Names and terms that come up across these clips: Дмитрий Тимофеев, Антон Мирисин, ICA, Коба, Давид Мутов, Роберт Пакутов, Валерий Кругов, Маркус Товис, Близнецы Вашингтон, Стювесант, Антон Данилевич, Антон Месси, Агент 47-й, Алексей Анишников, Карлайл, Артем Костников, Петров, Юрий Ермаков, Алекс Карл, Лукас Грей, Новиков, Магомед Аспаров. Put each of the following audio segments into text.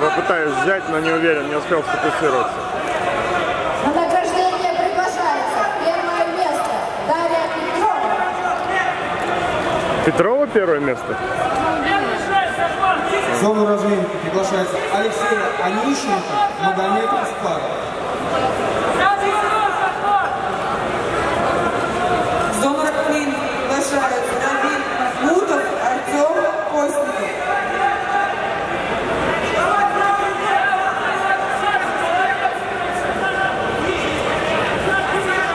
Я попытаюсь взять, но не уверен, не успел сфокусироваться. Награждение приглашается. Первое место. Дарья Петрова. Петрова первое место? В зону разминки приглашается Алексей Анишников, Магомед Аспаров. В зону разминки приглашается Давид Мутов, Артем Костников.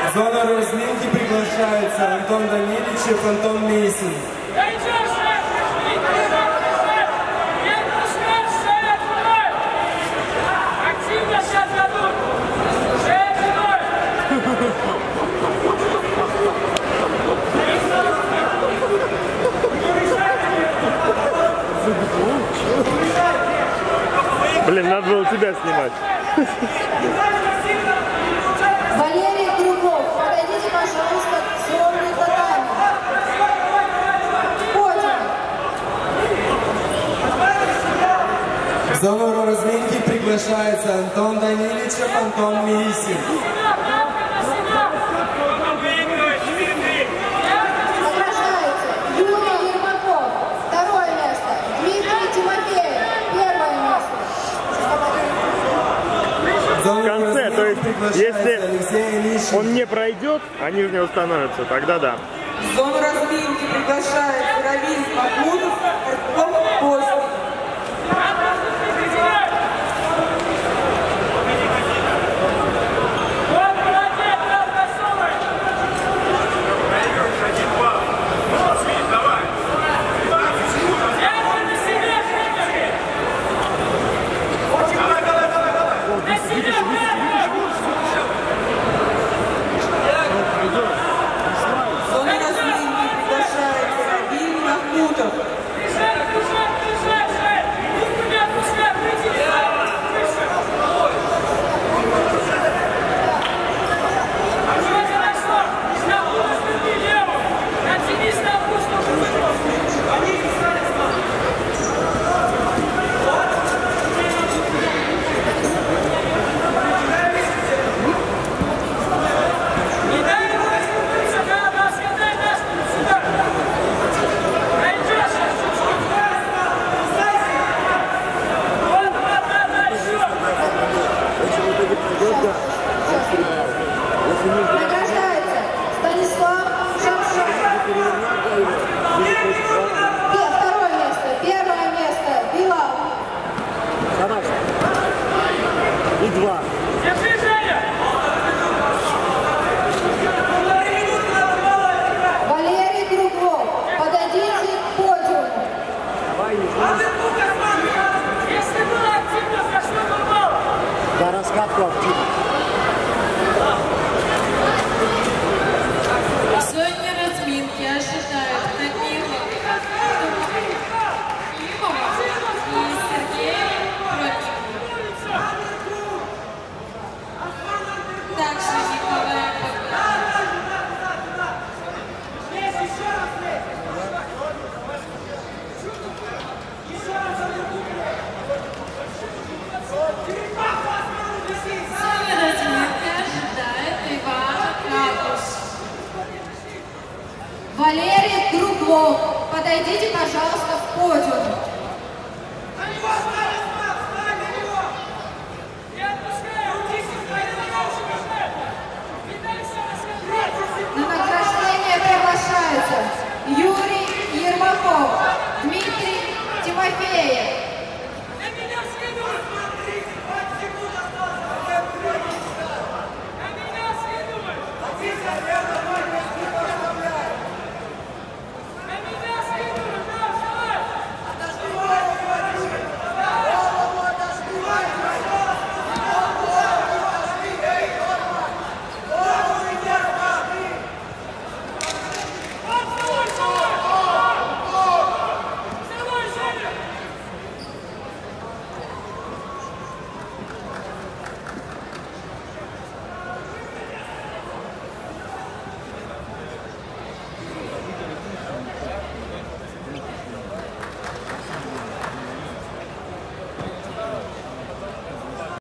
В зону разминки приглашается Антон Данилевич, Антон Месси. Блин, надо было тебя снимать. Валерий Кругов, подойдите, пожалуйста, к сольной татами. Ходим. В зону разминки приглашается Антон Данилевич, Антон Мирисин. Награждается Юрий Ермаков, второе место. Дмитрий Тимофеев, первое место. В зону конце, то есть, если он не пройдет, они в него становятся, тогда да. В зону разминки приглашается Роберт Пакутов, Артем Костников. Подойдите.